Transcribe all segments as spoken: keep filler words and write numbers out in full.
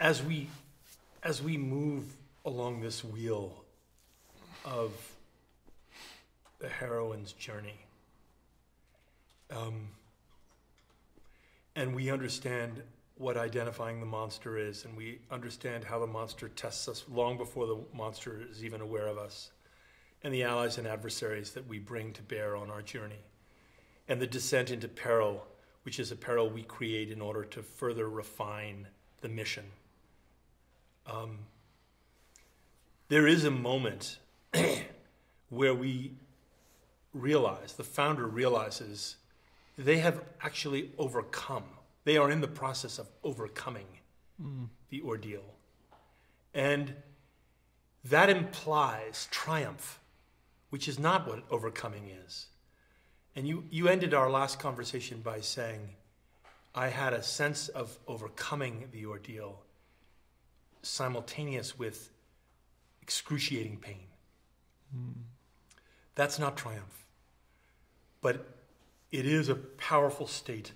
as we as we move along this wheel of the heroine's journey, um, and we understand what identifying the monster is, and we understand how the monster tests us long before the monster is even aware of us, and the allies and adversaries that we bring to bear on our journey, and the descent into peril, which is a peril we create in order to further refine the mission. Um, there is a moment where we realize, the founder realizes, they have actually overcome. They are in the process of overcoming mm. the ordeal. And that implies triumph, which is not what overcoming is. And you, you ended our last conversation by saying, I had a sense of overcoming the ordeal simultaneous with excruciating pain. Mm. That's not triumph, but it is a powerful state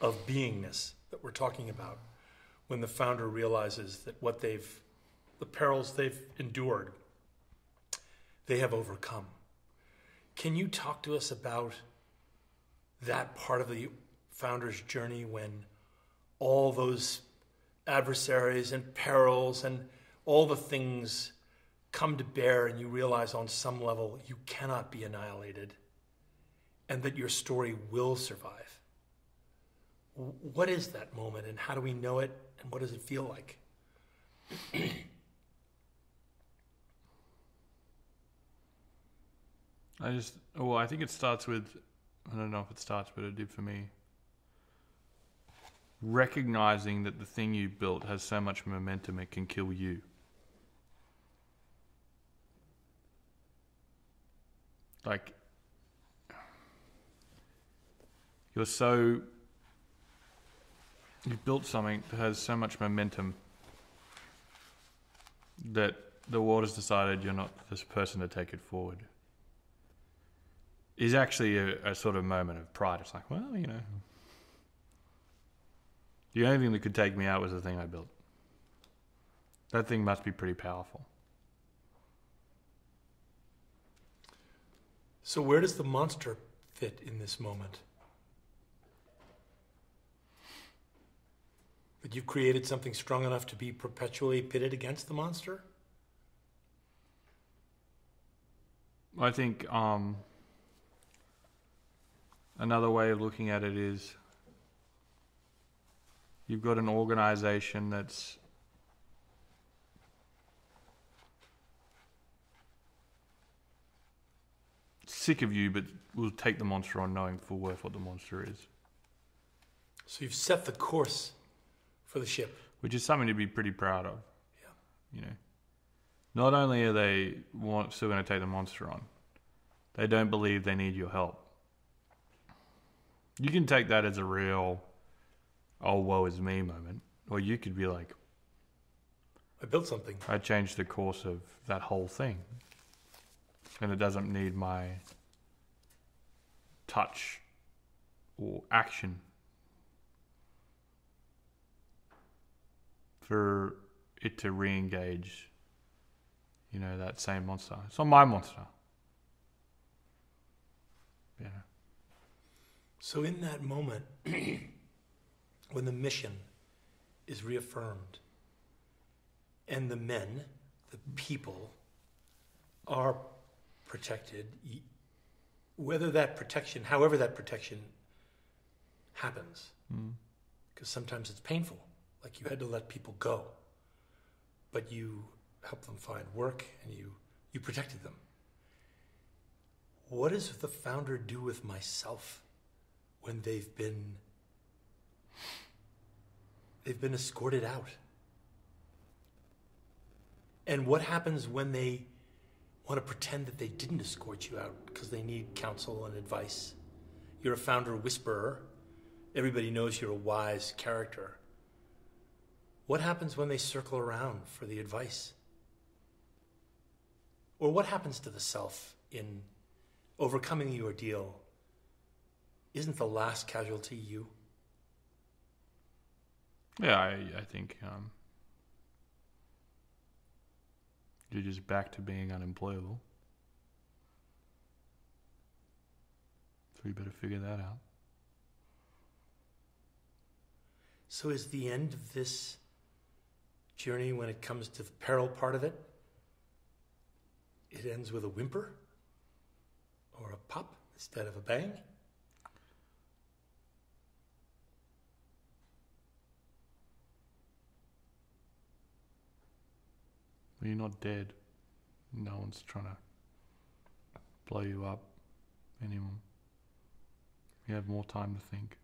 of beingness that we're talking about when the founder realizes that what they've, the perils they've endured, they have overcome. Can you talk to us about that part of the founder's journey when all those adversaries and perils and all the things come to bear and you realize on some level you cannot be annihilated and that your story will survive? What is that moment, and how do we know it, and what does it feel like? I just, well, I think it starts with, I don't know if it starts, but it did for me, recognizing that the thing you built has so much momentum it can kill you. Like, you're so... you've built something that has so much momentum that the world has decided you're not this person to take it forward. Is actually a, a sort of moment of pride. It's like, well, you know, the only thing that could take me out was the thing I built. That thing must be pretty powerful. So where does the monster fit in this moment? That you've created something strong enough to be perpetually pitted against the monster? I think um, another way of looking at it is you've got an organization that's sick of you but will take the monster on knowing full worth what the monster is. So you've set the course for the ship, which is something to be pretty proud of. Yeah, you know, not only are they want, still going to take the monster on, they don't believe they need your help. You can take that as a real, oh, woe is me moment, or you could be like, I built something. I changed the course of that whole thing, and it doesn't need my touch or action for it to re-engage, you know, that same monster. It's not my monster. Yeah. So in that moment, when the mission is reaffirmed and the men, the people, are protected, whether that protection, however that protection happens, because mm. sometimes it's painful. Like you had to let people go, but you helped them find work and you, you protected them. What does the founder do with myself when they've been, they've been escorted out? And what happens when they want to pretend that they didn't escort you out because they need counsel and advice? You're a founder whisperer. Everybody knows you're a wise character. What happens when they circle around for the advice? Or what happens to the self in overcoming the ordeal? Isn't the last casualty you? Yeah, I, I think um, You're just back to being unemployable. So you better figure that out. So is the end of this journey, when it comes to the peril part of it, it ends with a whimper or a pop instead of a bang? Well, you're not dead. No one's trying to blow you up anymore. You have more time to think.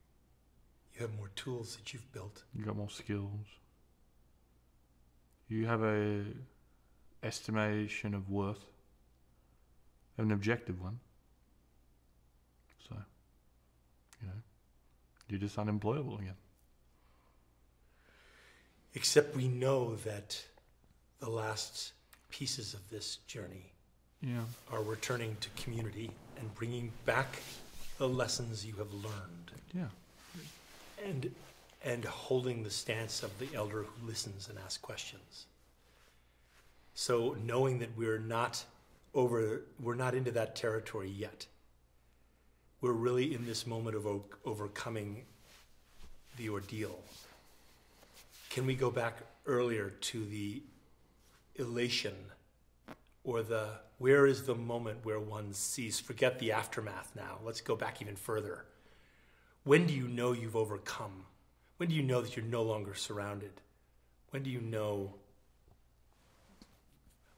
You have more tools that you've built. You got more skills. You have a estimation of worth, an objective one. So, you know, you're just unemployable again. Except we know that the last pieces of this journey yeah. are returning to community and bringing back the lessons you have learned. Yeah. And, and holding the stance of the elder who listens and asks questions. So knowing that we're not over, we're not into that territory yet. We're really in this moment of overcoming the ordeal. Can we go back earlier to the elation or the, where is the moment where one sees, forget the aftermath now, let's go back even further. When do you know you've overcome? When do you know that you're no longer surrounded? When do you know?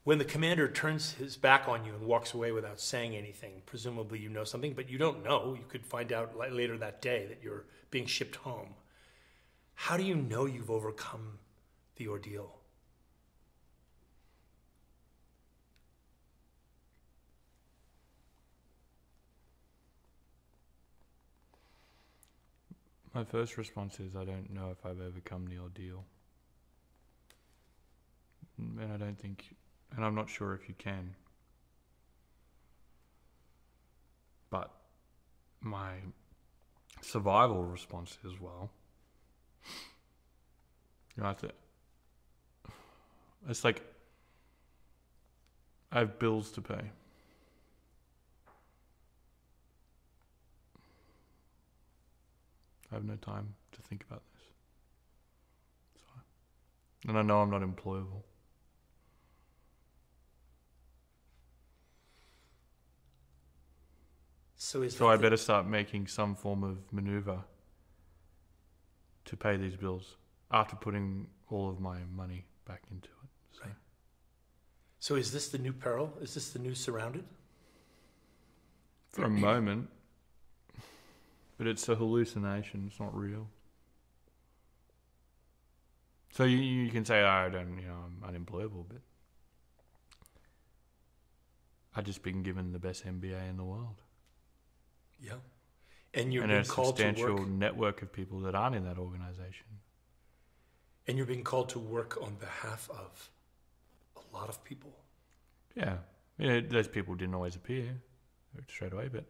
When the commander turns his back on you and walks away without saying anything, presumably you know something, but you don't know. You could find out later that day that you're being shipped home. How do you know you've overcome the ordeal? My first response is I don't know if I've overcome the ordeal. And I don't think, and I'm not sure if you can. But my survival response is, well, you know, I have to, it's like, I have bills to pay. I have no time to think about this. So, and I know I'm not employable. So, is so I better start making some form of maneuver to pay these bills after putting all of my money back into it. So, right. So is this the new peril? Is this the new surrounded? For a moment. But it's a hallucination, it's not real. So you, you can say, oh, I don't, you know, I'm unemployable, but I've just been given the best M B A in the world. Yeah. And you're being called to work. And a substantial network of people that aren't in that organization. And you're being called to work on behalf of a lot of people. Yeah. You know, those people didn't always appear straight away, but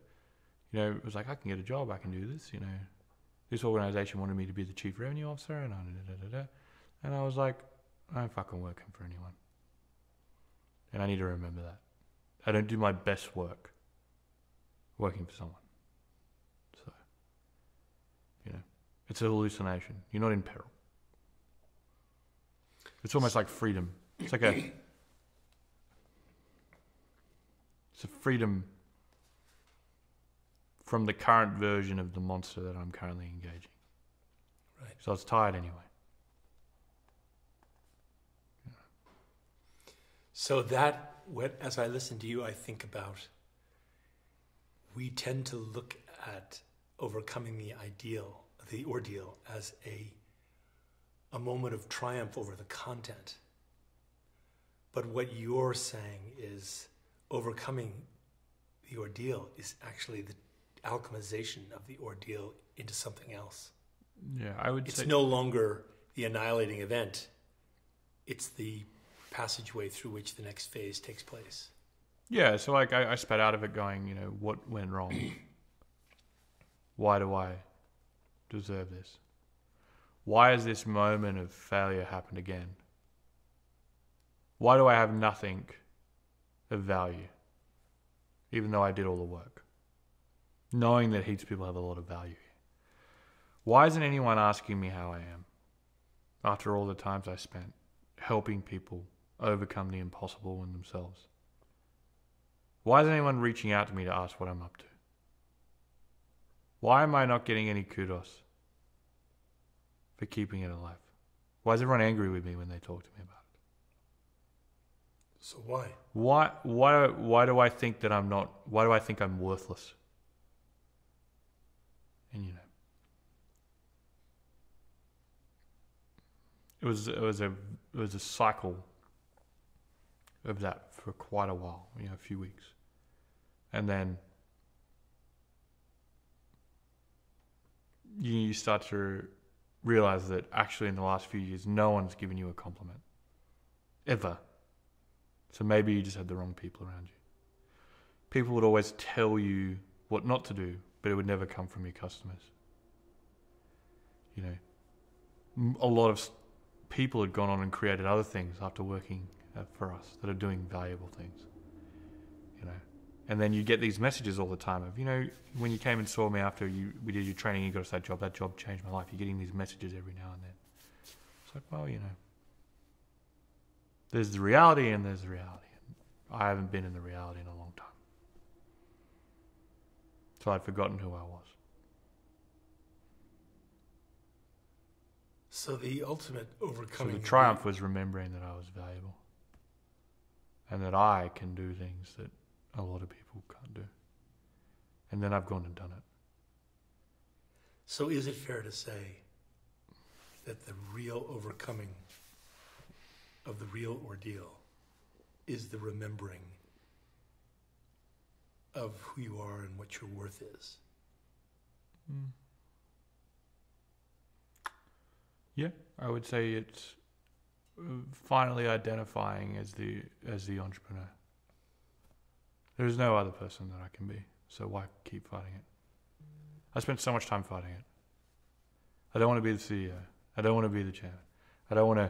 you know, it was like, I can get a job, I can do this, you know. This organisation wanted me to be the chief revenue officer, and I, da, da, da, da. And I was like, I'm fucking working for anyone. And I need to remember that. I don't do my best work working for someone. So, you know, it's a hallucination. You're not in peril. It's almost like freedom. It's like a, it's a freedom from the current version of the monster that I'm currently engaging. Right. So I was tired anyway. Yeah. So that, what, as I listen to you, I think about, we tend to look at overcoming the ideal, the ordeal, as a, a moment of triumph over the content. But what you're saying is overcoming the ordeal is actually the alchemization of the ordeal into something else. Yeah, I would say it's no longer the annihilating event. It's the passageway through which the next phase takes place. Yeah, so like I, I spat out of it going, you know, what went wrong? Why do I deserve this? Why has this moment of failure happened again? Why do I have nothing of value, even though I did all the work? Knowing that heaps of people have a lot of value. Why isn't anyone asking me how I am after all the times I spent helping people overcome the impossible in themselves? Why isn't anyone reaching out to me to ask what I'm up to? Why am I not getting any kudos for keeping it alive? Why is everyone angry with me when they talk to me about it? So why? Why why why do I think that I'm not why do I think I'm worthless? And you know. It was it was a it was a cycle of that for quite a while, you know, a few weeks. And then you, you start to realize that actually in the last few years no one's given you a compliment ever, so maybe you just had the wrong people around you. People would always tell you what not to do, but it would never come from your customers. You know, a lot of people had gone on and created other things after working for us that are doing valuable things, you know. And then you get these messages all the time of, you know, when you came and saw me after you, we did your training, you got us that job, that job changed my life. You're getting these messages every now and then. It's like, well, you know, there's the reality and there's the reality. I haven't been in the reality in a long time. So I'd forgotten who I was. So the ultimate overcoming... So the triumph was remembering that I was valuable and that I can do things that a lot of people can't do. And then I've gone and done it. So is it fair to say that the real overcoming of the real ordeal is the remembering of who you are and what your worth is? Mm. Yeah, I would say it's finally identifying as the as the entrepreneur. There is no other person that I can be, so why keep fighting it? I spent so much time fighting it. I don't want to be the C E O. I don't want to be the chairman. I don't want to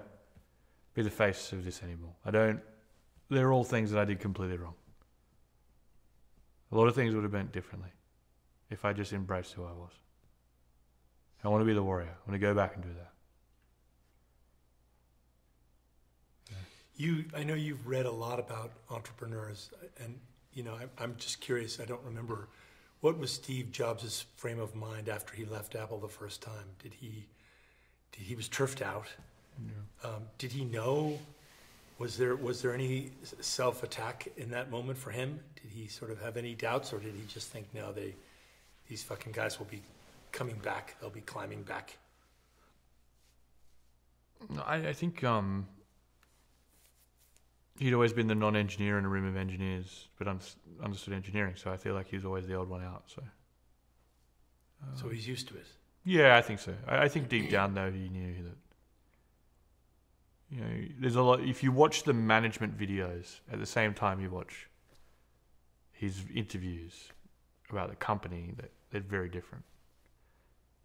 be the face of this anymore. I don't... They're all things that I did completely wrong. A lot of things would have been differently if I just embraced who I was. I want to be the warrior. I want to go back and do that. You, I know you've read a lot about entrepreneurs, and you know, I, I'm just curious, I don't remember, what was Steve Jobs' frame of mind after he left Apple the first time? Did he, did, he was turfed out? Yeah. Um, did he know? Was there, was there any self-attack in that moment for him? Did he sort of have any doubts, or did he just think, no, they, these fucking guys will be coming back, they'll be climbing back? No, I, I think, um... he'd always been the non-engineer in a room of engineers, but un understood engineering, so I feel like he was always the old one out. So um, so he's used to it? Yeah, I think so. I, I think deep down, though, he knew that, you know, there's a lot... If you watch the management videos at the same time you watch his interviews about the company, that they're very different.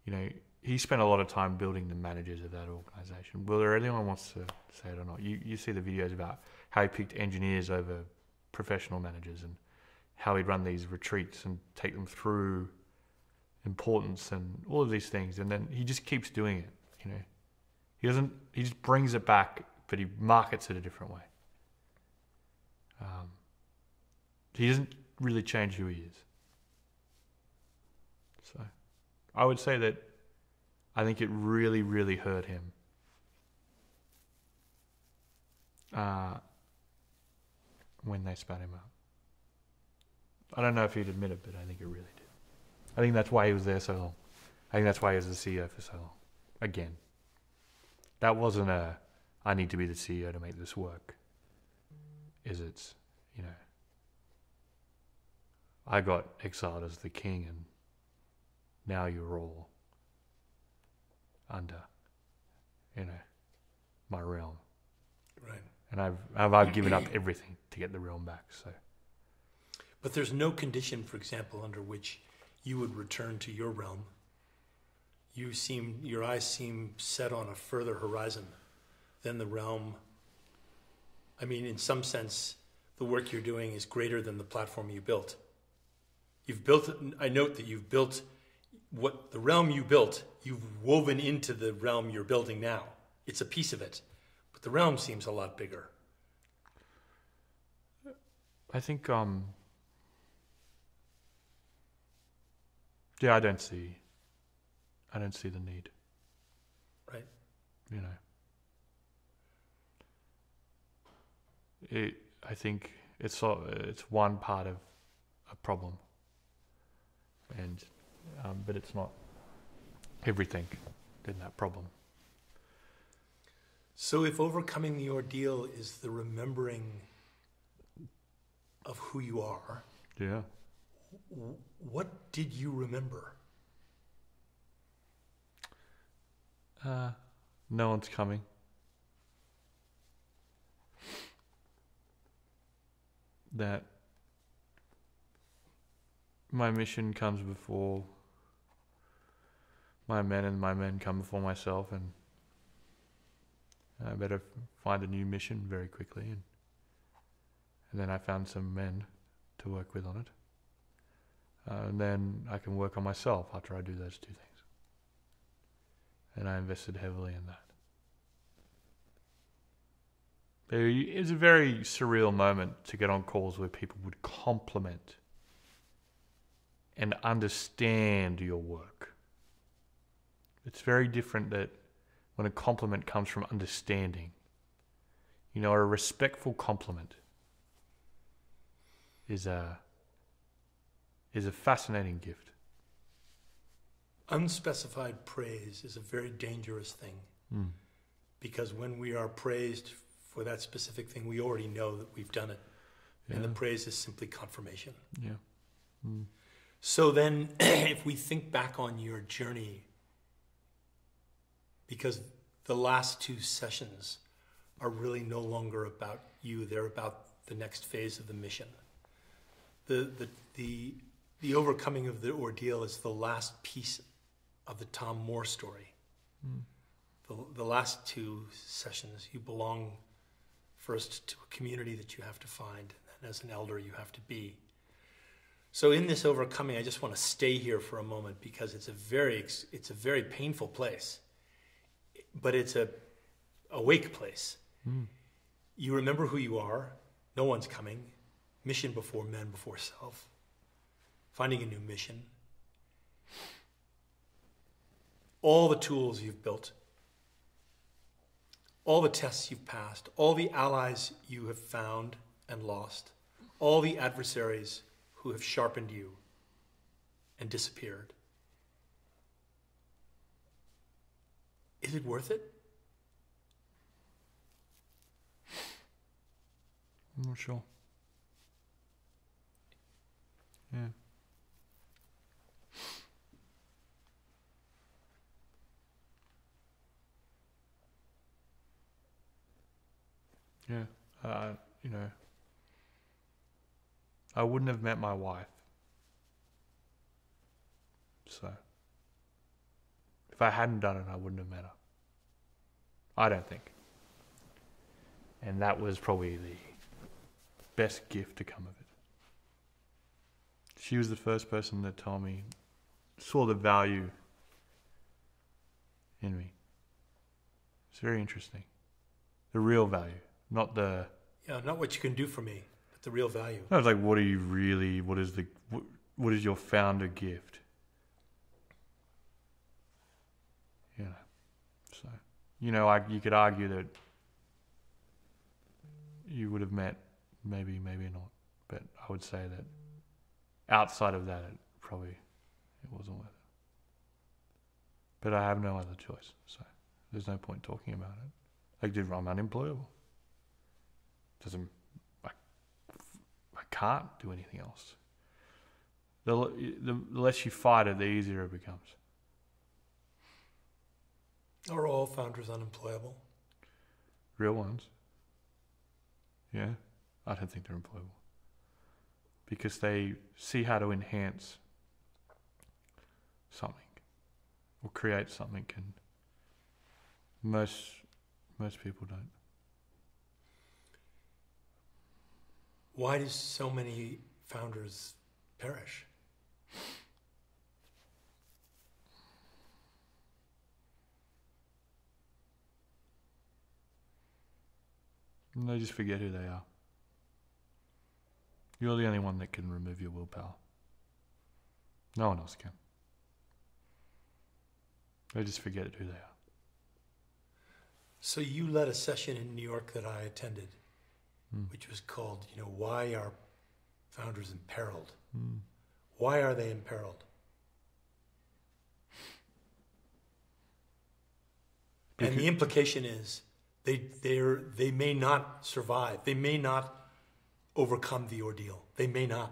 You know, he spent a lot of time building the managers of that organisation, whether anyone wants to say it or not. You, you see the videos about how he picked engineers over professional managers and how he'd run these retreats and take them through importance and all of these things. And then he just keeps doing it, you know. He doesn't, he just brings it back, but he markets it a different way. Um, he doesn't really change who he is. So I would say that I think it really, really hurt him. Uh, when they spat him out. I don't know if he'd admit it, but I think it really did. I think that's why he was there so long. I think that's why he was the C E O for so long. Again, that wasn't a, I need to be the C E O to make this work. Is it's, you know, I got exiled as the king and now you're all under, you know, my realm. Right. And I've, I've, I've given up everything to get the realm back, so. But there's no condition, for example, under which you would return to your realm. You seem, your eyes seem set on a further horizon than the realm I mean, in some sense, the work you're doing is greater than the platform you built. You've built, I note that you've built what the realm you built, you've woven into the realm you're building now. It's a piece of it, but the realm seems a lot bigger. I think, um, yeah, I don't see, I don't see the need. Right. You know. It, I think it's it's one part of a problem, and um, but it's not everything in that problem. So if overcoming the ordeal is the remembering of who you are, yeah, what did you remember? Uh, no one's coming. That my mission comes before my men, and my men come before myself, and I better find a new mission very quickly. And, and then I found some men to work with on it. Uh, and then I can work on myself after I do those two things. And I invested heavily in that. It was a very surreal moment to get on calls where people would compliment and understand your work. It's very different that when a compliment comes from understanding, you know, a respectful compliment is a, is a fascinating gift. Unspecified praise is a very dangerous thing, mm. because when we are praised for that specific thing, we already know that we've done it. Yeah. And the praise is simply confirmation. Yeah. Mm. So then if we think back on your journey, because the last two sessions are really no longer about you, they're about the next phase of the mission. The, the, the, the overcoming of the ordeal is the last piece of the Tom Moore story. Mm. The, the last two sessions, you belong first to a community that you have to find, and as an elder you have to be. So in this overcoming, I just want to stay here for a moment, because it's a very, it's a very painful place, but it's a awake place. Mm. You remember who you are, no one's coming, mission before men, before self, finding a new mission. All the tools you've built, all the tests you've passed, all the allies you have found and lost, all the adversaries who have sharpened you and disappeared. Is it worth it? I'm not sure. Yeah. Yeah, uh, you know, I wouldn't have met my wife. So, if I hadn't done it, I wouldn't have met her. I don't think. And that was probably the best gift to come of it. She was the first person that told me, saw the value in me. It's very interesting. The real value. Not the... Yeah, not what you can do for me, but the real value. I was like, what are you really... What is the... What, what is your founder gift? Yeah. So, you know, I, you could argue that you would have met, maybe, maybe not. But I would say that outside of that, it probably it wasn't worth it. But I have no other choice, so there's no point talking about it. Like, dude, I'm unemployable. Doesn't I, I can't do anything else. The, the, the less you fight it, the easier it becomes. Are all founders unemployable? Real ones. Yeah, I don't think they're employable, because they see how to enhance something or create something, and most most people don't. Why do so many founders perish? And they just forget who they are. You're the only one that can remove your willpower. No one else can. They just forget who they are. So you led a session in New York that I attended, mm. which was called, you know, Why Are Founders Imperiled? Mm. Why are they imperiled? Because and the implication is they they're they may not survive. They may not overcome the ordeal. They may not.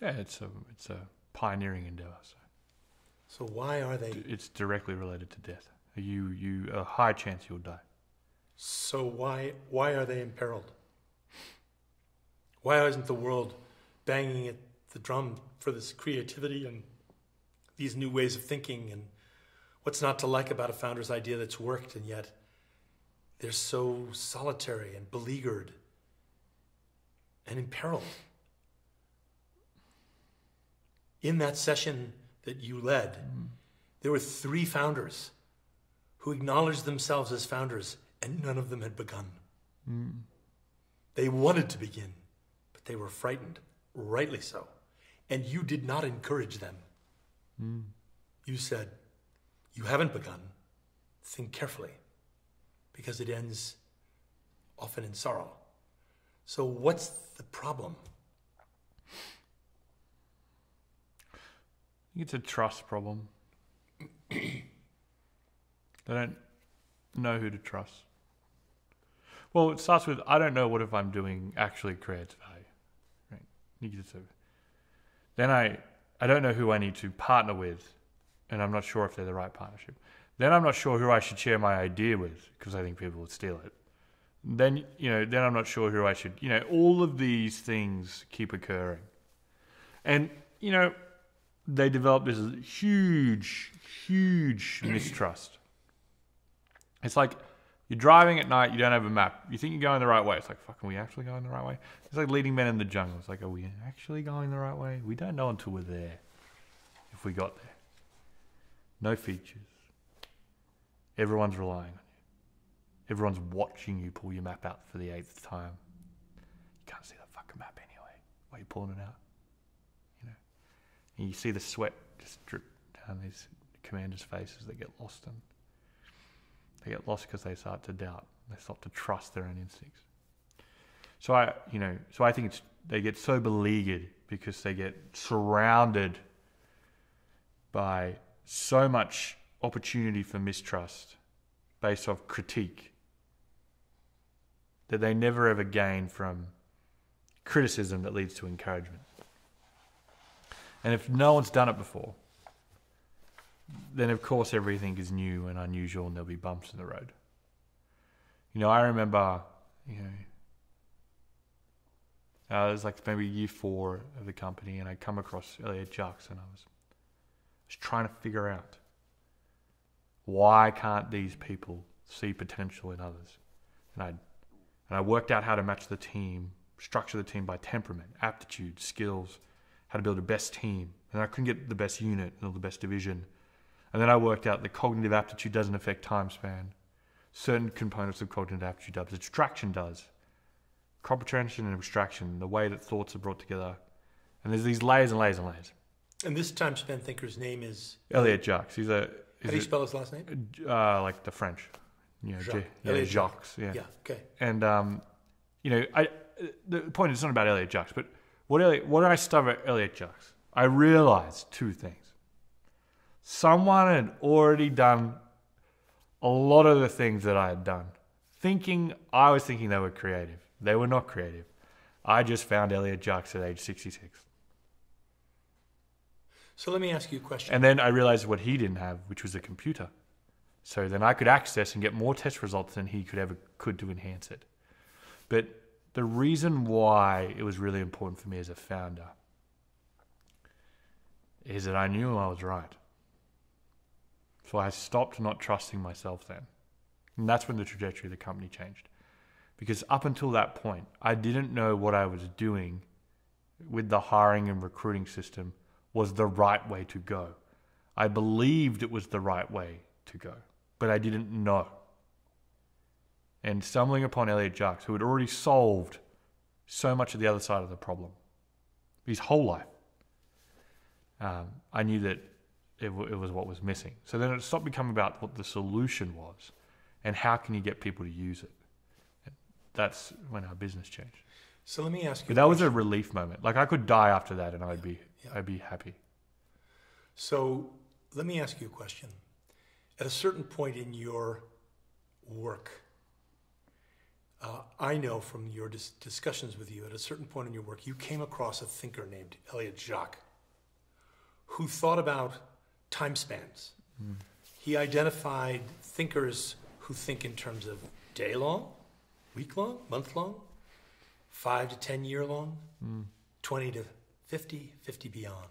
Yeah, it's a it's a pioneering endeavor. So, so why are they? It's directly related to death. You you a high chance you'll die. So why why are they imperiled? Why isn't the world banging at the drum for this creativity and these new ways of thinking, and what's not to like about a founder's idea that's worked, and yet they're so solitary and beleaguered and imperiled? In that session that you led, mm. there were three founders who acknowledged themselves as founders, and none of them had begun. Mm. They wanted to begin, but they were frightened, rightly so. And you did not encourage them. Mm. You said, you haven't begun, think carefully, because it ends often in sorrow. So what's the problem? I think it's a trust problem. They don't know who to trust. Well, it starts with, I don't know what if I'm doing actually creates value. Right? You get to, then I, I don't know who I need to partner with, and I'm not sure if they're the right partnership. Then I'm not sure who I should share my idea with, because I think people would steal it. Then, you know, then I'm not sure who I should, you know, all of these things keep occurring. And, you know, they develop this huge, huge mistrust. It's like you're driving at night, you don't have a map. You think you're going the right way. It's like, fuck, are we actually going the right way? It's like leading men in the jungle. It's like, are we actually going the right way? We don't know until we're there, if we got there. No features. Everyone's relying on you. Everyone's watching you pull your map out for the eighth time. You can't see that fucking map anyway. Why are you pulling it out? You know, and you see the sweat just drip down these commanders' faces. They get lost in. They get lost because they start to doubt. They start to trust their own instincts. So I, you know, so I think it's they get so beleaguered because they get surrounded by so much opportunity for mistrust based off critique that they never ever gain from criticism that leads to encouragement. And if no one's done it before, then of course everything is new and unusual and there'll be bumps in the road. You know, I remember, you know, uh, it was like maybe year four of the company, and I come across Elliott Jaques, and I was, I was trying to figure out, why can't these people see potential in others? And I, and I worked out how to match the team, structure the team by temperament, aptitude, skills, how to build a best team. And I couldn't get the best unit or the best division. And then I worked out that cognitive aptitude doesn't affect time span. Certain components of cognitive aptitude does. Abstraction does. Comprehension and abstraction, the way that thoughts are brought together. And there's these layers and layers and layers. And this time span thinker's name is? Elliott Jaques. He's a... How do you spell his last name? Uh, like the French. You know, Jacques. Yeah, Jacques. Yeah. yeah, okay. And, um, you know, I, the point is, it's not about Elliott Jaques, but what, Elliott, what did I discover at Elliott Jaques? I realized two things. Someone had already done a lot of the things that I had done. Thinking, I was thinking they were creative. They were not creative. I just found Elliott Jaques at age sixty-six. So let me ask you a question. And then I realized what he didn't have, which was a computer. So then I could access and get more test results than he could ever could to enhance it. But the reason why it was really important for me as a founder is that I knew I was right. So I stopped not trusting myself then. And that's when the trajectory of the company changed. because up until that point, I didn't know what I was doing with the hiring and recruiting system was the right way to go. I believed it was the right way to go, but I didn't know. And stumbling upon Elliott Jaques, who had already solved so much of the other side of the problem, his whole life, um, I knew that it, w it was what was missing. So then it stopped becoming about what the solution was and how can you get people to use it. That's when our business changed. So let me ask you. But that was a relief moment. Like I could die after that, and yeah, I'd be, yeah. I'd be happy. So let me ask you a question. At a certain point in your work, uh, I know from your dis discussions with you, at a certain point in your work, you came across a thinker named Elliott Jaques, who thought about time spans. Mm. He identified thinkers who think in terms of day long, week long, month long, five to ten year long, mm. twenty to fifty, fifty beyond.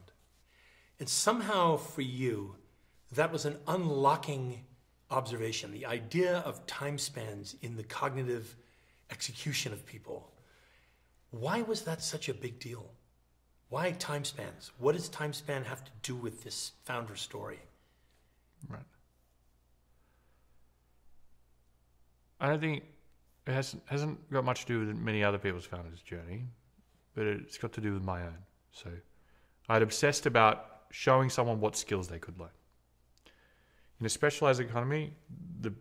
And somehow for you, that was an unlocking observation, the idea of time spans in the cognitive execution of people. Why was that such a big deal? Why time spans? What does time span have to do with this founder story? Right. I don't think it hasn't, hasn't got much to do with many other people's founders' journey, but it's got to do with my own. So I'd obsessed about showing someone what skills they could learn. In a specialized economy, the,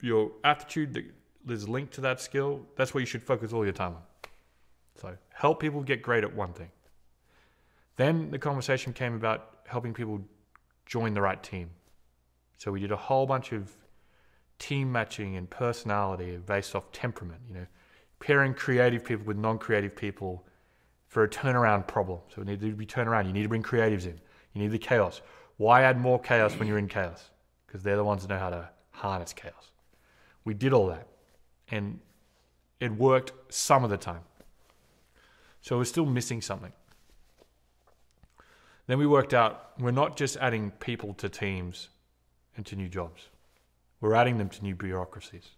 your aptitude that is linked to that skill, that's what you should focus all your time on. So help people get great at one thing. Then the conversation came about helping people join the right team. So we did a whole bunch of team matching and personality based off temperament, you know, pairing creative people with non-creative people for a turnaround problem. So it needed to be turnaround. You need to bring creatives in. You need the chaos. Why add more chaos when you're in chaos? Because they're the ones that know how to harness chaos. We did all that, and it worked some of the time. So we're still missing something. Then we worked out, we're not just adding people to teams and to new jobs. We're adding them to new bureaucracies.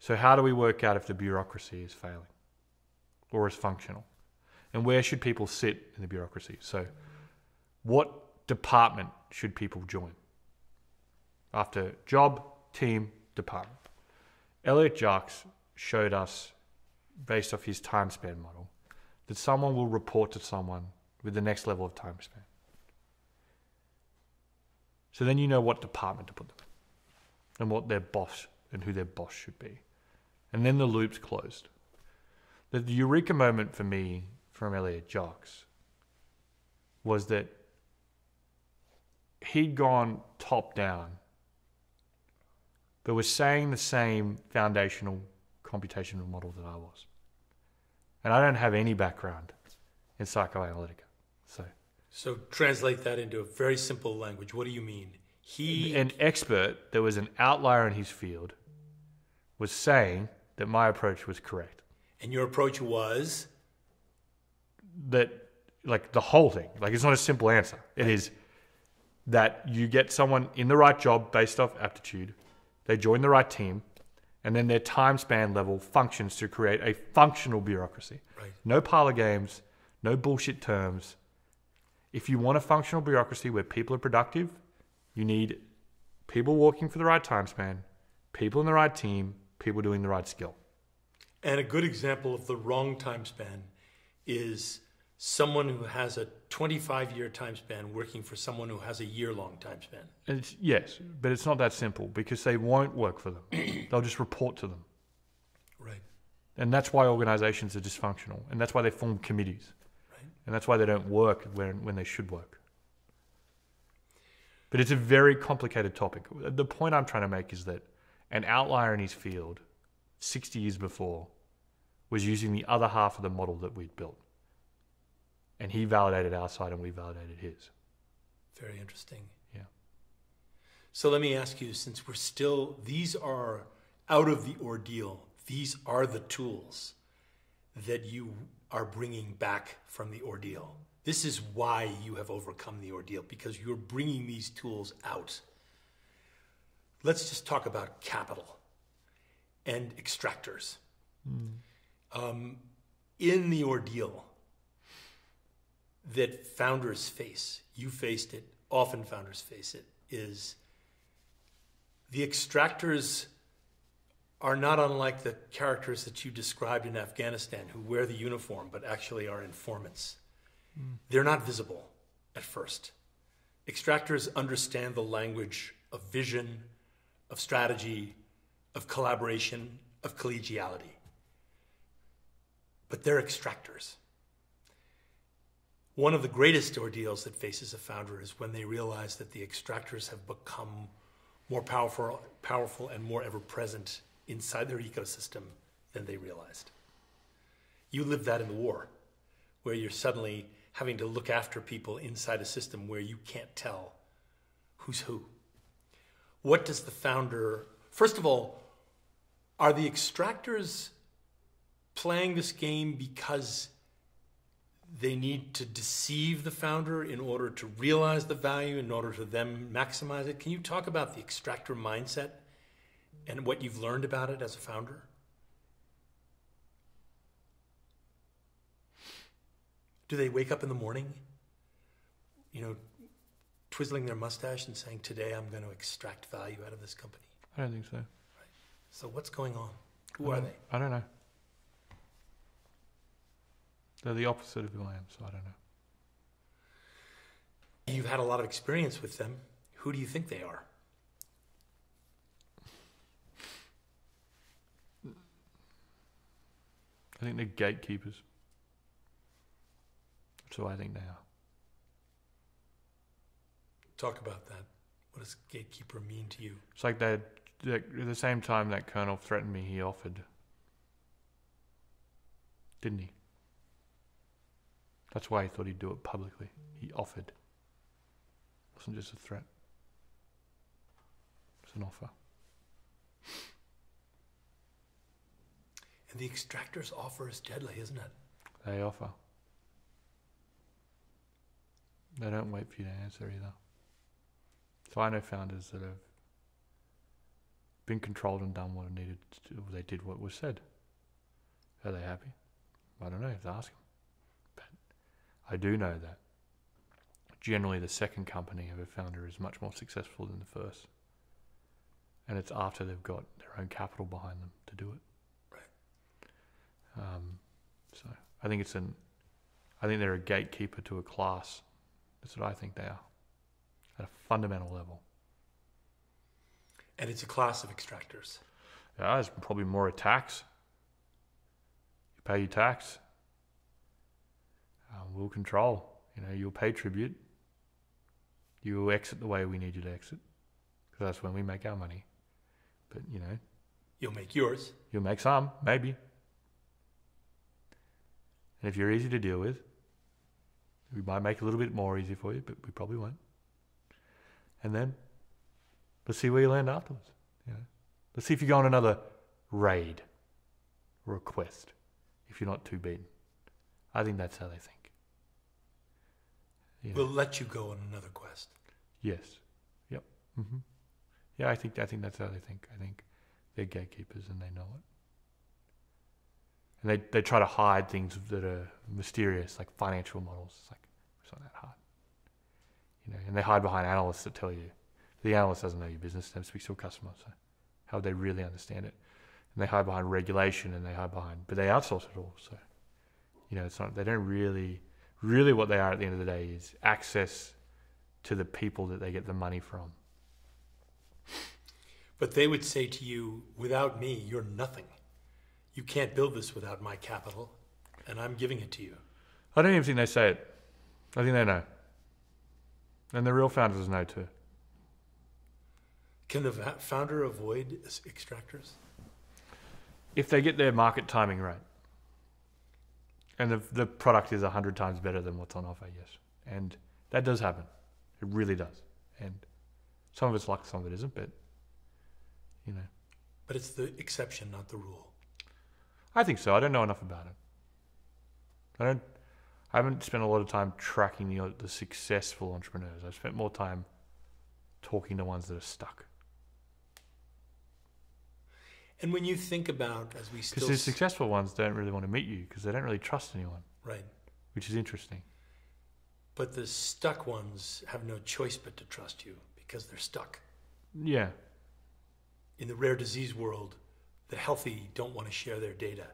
So how do we work out if the bureaucracy is failing or is functional? And where should people sit in the bureaucracy? So what department should people join? After job, team, department. Elliott Jaques showed us, based off his time span model, that someone will report to someone with the next level of time span. So then you know what department to put them in and what their boss and who their boss should be. And then the loop's closed. The, the eureka moment for me from Elliott Jaques was that he'd gone top down, but was saying the same foundational computational model that I was. And I don't have any background in psychoanalytica. So so translate that into a very simple language. What do you mean? He... An expert that was an outlier in his field was saying that my approach was correct. And your approach was? That, like, the whole thing. Like, it's not a simple answer. It is that you get someone in the right job based off aptitude, they join the right team, and then their time span level functions to create a functional bureaucracy. Right. No parlor games, no bullshit terms. If you want a functional bureaucracy where people are productive, you need people walking for the right time span, people in the right team, people doing the right skill. And a good example of the wrong time span is someone who has a twenty-five year time span working for someone who has a year-long time span. And it's, yes, but it's not that simple because they won't work for them. They'll just report to them. Right. And that's why organizations are dysfunctional, and that's why they form committees. Right. And that's why they don't work when, when they should work. But it's a very complicated topic. The point I'm trying to make is that an outlier in his field, sixty years before, was using the other half of the model that we'd built. And he validated our side and we validated his. Very interesting. Yeah. So let me ask you, since we're still, these are out of the ordeal, these are the tools that you are bringing back from the ordeal. This is why you have overcome the ordeal, because you're bringing these tools out. Let's just talk about capital. and extractors. Mm. Um, in the ordeal that founders face, you faced it, often founders face it, is the extractors are not unlike the characters that you described in Afghanistan who wear the uniform but actually are informants. Mm. They're not visible at first. Extractors understand the language of vision, of strategy, of collaboration, of collegiality. But they're extractors. One of the greatest ordeals that faces a founder is when they realize that the extractors have become more powerful, powerful and more ever-present inside their ecosystem than they realized. You lived that in the war, where you're suddenly having to look after people inside a system where you can't tell who's who. What does the founder, first of all, are the extractors playing this game because they need to deceive the founder in order to realize the value, in order to them maximize it? Can you talk about the extractor mindset and what you've learned about it as a founder? Do they wake up in the morning, you know, twizzling their mustache and saying, today I'm going to extract value out of this company? I don't think so. Right. So what's going on? Who are they? I don't know. They're the opposite of who I am, so I don't know. You've had a lot of experience with them. Who do you think they are? I think they're gatekeepers. So I think they are. Talk about that. What does gatekeeper mean to you? It's like that. At the same time that colonel threatened me, he offered, didn't he? That's why I thought he'd do it publicly. He offered. It wasn't just a threat. It was an offer. And the extractor's offer is deadly, isn't it? They offer. They don't wait for you to answer either. So I know founders that have been controlled and done what needed to do. They did what was said. Are they happy? I don't know. You have to ask them. But I do know that generally the second company of a founder is much more successful than the first. And it's after they've got their own capital behind them to do it. Right. Um, so I think it's an, I think they're a gatekeeper to a class. That's what I think they are, at a fundamental level. And it's a class of extractors. Yeah, there's probably more a tax. You pay your tax. Um, we'll control. You know, you'll pay tribute. You'll exit the way we need you to exit, because that's when we make our money. But you know, you'll make yours. You'll make some, maybe. And if you're easy to deal with, we might make it a little bit more easy for you, but we probably won't. And then let's see where you land afterwards. You know? Let's see if you go on another raid or a quest if you're not too beaten. I think that's how they think. You know? We'll let you go on another quest. Yes. Yep. Mm-hmm. Yeah, I think, I think that's how they think. I think they're gatekeepers and they know it. And they, they try to hide things that are mysterious, like financial models. It's like, it's not that hard. You know, and they hide behind analysts that tell you. The analyst doesn't know your business, they speak to a customer, so how would they really understand it? And they hide behind regulation and they hide behind, but they outsource it all, so you know, it's not, they don't really, really what they are at the end of the day is access to the people that they get the money from. But they would say to you, without me, you're nothing. You can't build this without my capital, and I'm giving it to you. I don't even think they say it. I think they know. And the real founders know too. Can the founder avoid extractors? If they get their market timing right, and the, the product is a hundred times better than what's on offer, yes. And that does happen. It really does. And some of it's luck, some of it isn't, but, you know. But it's the exception, not the rule. I think so. I don't know enough about it. I don't. I haven't spent a lot of time tracking the, the successful entrepreneurs. I've spent more time talking to ones that are stuck. And when you think about, as we still... Because the successful ones don't really want to meet you because they don't really trust anyone. Right. Which is interesting. But the stuck ones have no choice but to trust you because they're stuck. Yeah. In the rare disease world, the healthy don't want to share their data,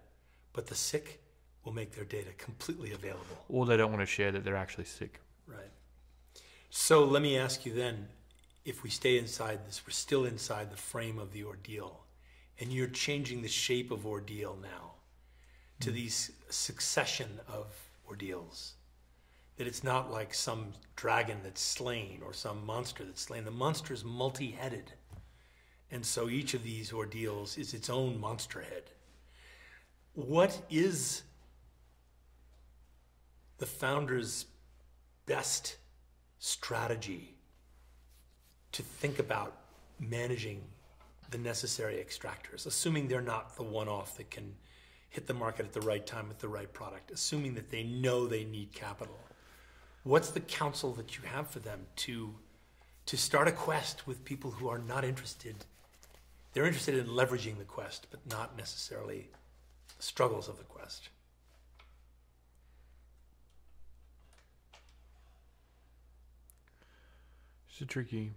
but the sick will make their data completely available. Or they don't want to share that they're actually sick. Right. So let me ask you then, if we stay inside this, we're still inside the frame of the ordeal, and you're changing the shape of ordeal now to these succession of ordeals, that it's not like some dragon that's slain or some monster that's slain. The monster is multi-headed, and so each of these ordeals is its own monster head. What is the founder's best strategy to think about managing the necessary extractors, assuming they're not the one-off that can hit the market at the right time with the right product, assuming that they know they need capital? What's the counsel that you have for them to, to start a quest with people who are not interested? They're interested in leveraging the quest, but not necessarily the struggles of the quest. It's a tricky...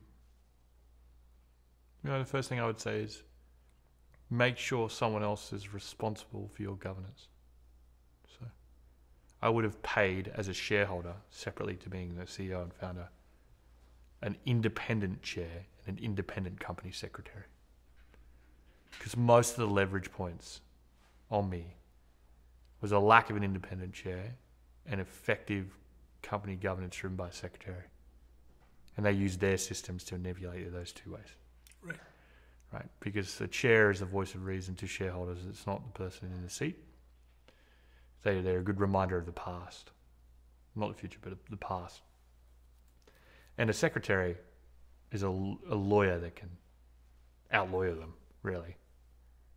You know, the first thing I would say is make sure someone else is responsible for your governance. So I would have paid as a shareholder, separately to being the C E O and founder, an independent chair and an independent company secretary. Because most of the leverage points on me was a lack of an independent chair and effective company governance driven by a secretary. And they use their systems to manipulate those two ways. Right. Right. Because the chair is the voice of reason to shareholders. It's not the person in the seat. They, they're a good reminder of the past. Not the future, but the past. And a secretary is a, a lawyer that can outlawyer them, really.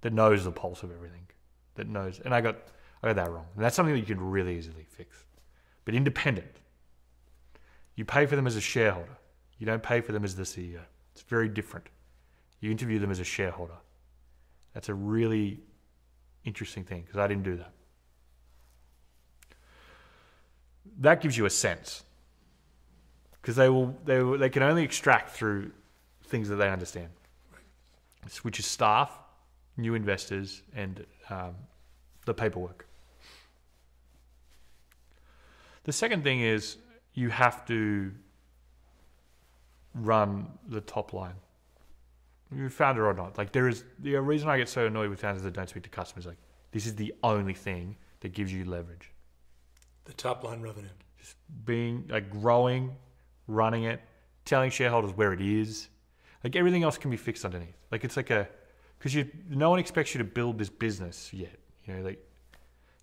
That knows the pulse of everything. That knows. And I got, I got that wrong. And that's something that you can really easily fix. But independent. You pay for them as a shareholder. You don't pay for them as the C E O. It's very different. You interview them as a shareholder. That's a really interesting thing because I didn't do that. That gives you a sense because they will, they will, they can only extract through things that they understand, which is staff, new investors, and um, the paperwork. The second thing is you have to run the top line. You founder or not, like there is the reason I get so annoyed with founders that don't speak to customers. Like this is the only thing that gives you leverage. The top line revenue. Just being like growing, running it, telling shareholders where it is. Like everything else can be fixed underneath. Like it's like a because you no one expects you to build this business yet. You know, like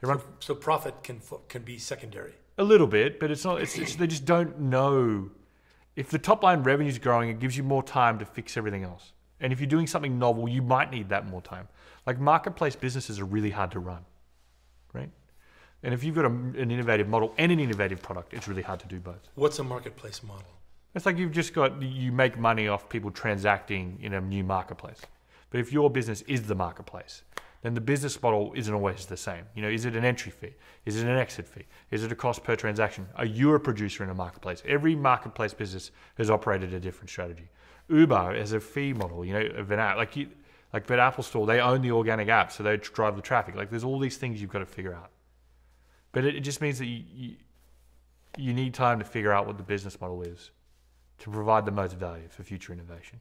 everyone. So, so profit can can be secondary. A little bit, but it's not. It's, it's they just don't know. If the top line revenue is growing, it gives you more time to fix everything else. And if you're doing something novel, you might need that more time. Like marketplace businesses are really hard to run, right? And if you've got a, an innovative model and an innovative product, it's really hard to do both. What's a marketplace model? It's like you've just got, you make money off people transacting in a new marketplace. But if your business is the marketplace, then the business model isn't always the same. You know, is it an entry fee? Is it an exit fee? Is it a cost per transaction? Are you a producer in a marketplace? Every marketplace business has operated a different strategy. Uber as a fee model, you know, of an app. Like, you, like but Apple Store, they own the organic app, so they drive the traffic. Like, there's all these things you've got to figure out. But it, it just means that you, you, you need time to figure out what the business model is to provide the most value for future innovation.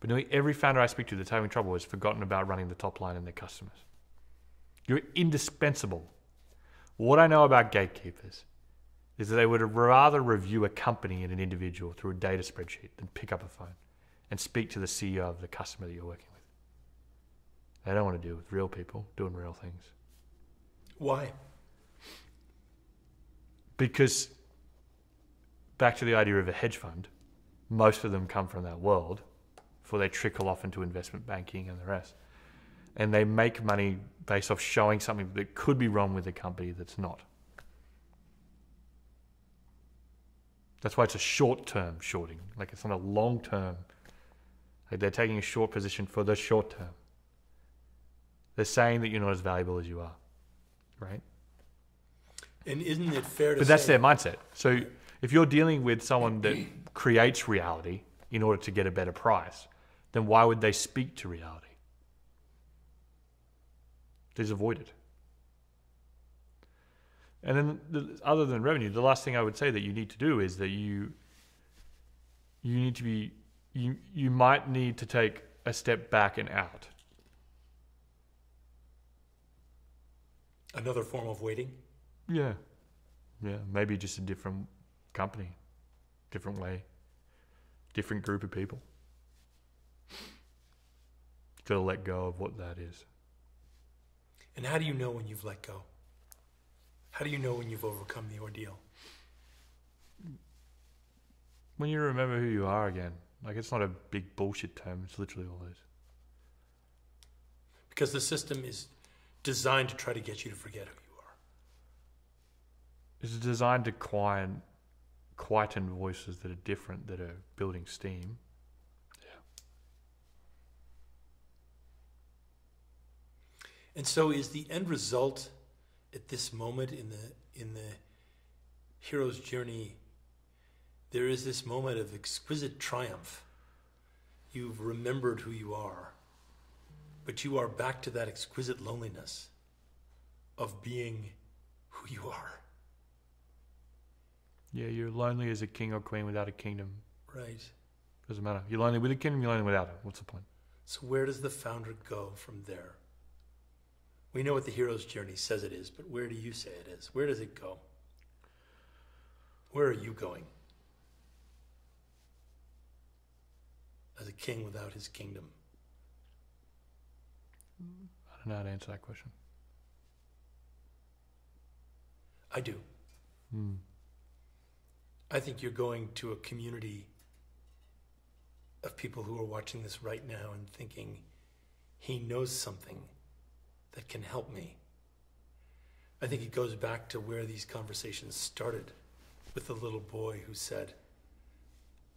But nearly every founder I speak to that's having trouble has forgotten about running the top line and their customers. You're indispensable. What I know about gatekeepers is that they would rather review a company and an individual through a data spreadsheet than pick up a phone and speak to the C E O of the customer that you're working with. They don't want to deal with real people doing real things. Why? Because back to the idea of a hedge fund, most of them come from that world before they trickle off into investment banking and the rest. And they make money based off showing something that could be wrong with a company that's not. That's why it's a short-term shorting. Like it's not a long-term. Like they're taking a short position for the short term. They're saying that you're not as valuable as you are, right? And isn't it fair to but say... But that's their mindset. So if you're dealing with someone that creates reality in order to get a better price, then why would they speak to reality? They just avoid it. And then the, other than revenue, the last thing I would say that you need to do is that you you need to be... You, you might need to take a step back and out. Another form of waiting? Yeah. Yeah, maybe just a different company, different way, different group of people. Got to let go of what that is. And how do you know when you've let go? How do you know when you've overcome the ordeal? When you remember who you are again. Like, it's not a big bullshit term. It's literally all it is. Because the system is designed to try to get you to forget who you are. It's designed to quieten, quieten voices that are different, that are building steam. Yeah. And so is the end result at this moment in the, in the hero's journey... There is this moment of exquisite triumph. You've remembered who you are, but you are back to that exquisite loneliness of being who you are. Yeah, you're lonely as a king or queen without a kingdom. Right. Doesn't matter. You're lonely with a kingdom, you're lonely without it. What's the point? So where does the founder go from there? We know what the hero's journey says it is, but where do you say it is? Where does it go? Where are you going? As a king without his kingdom? I don't know how to answer that question. I do. Mm. I think you're going to a community of people who are watching this right now and thinking, he knows something that can help me. I think it goes back to where these conversations started with the little boy who said,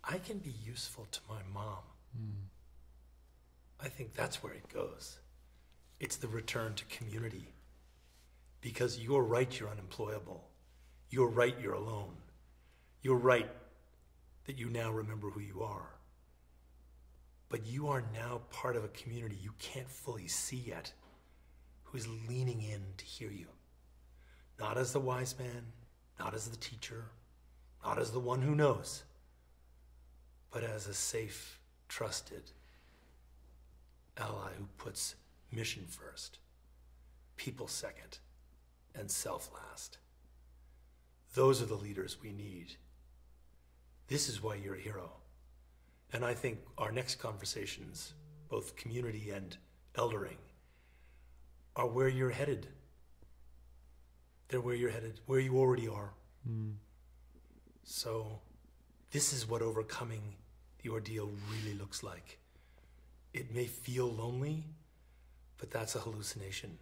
I can be useful to my mom. Mm. I think that's where it goes. It's the return to community. Because you're right, you're unemployable. You're right, you're alone. You're right that you now remember who you are. But you are now part of a community you can't fully see yet, who is leaning in to hear you. Not as the wise man, not as the teacher, not as the one who knows, but as a safe, trusted ally who puts mission first, people second, and self last. Those are the leaders we need. This is why you're a hero. And I think our next conversations, both community and eldering, are where you're headed. They're where you're headed, where you already are. Mm. So this is what overcoming the ordeal really looks like. It may feel lonely, but that's a hallucination.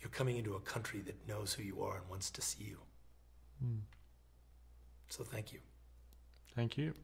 You're coming into a country that knows who you are and wants to see you. Mm. So thank you. Thank you.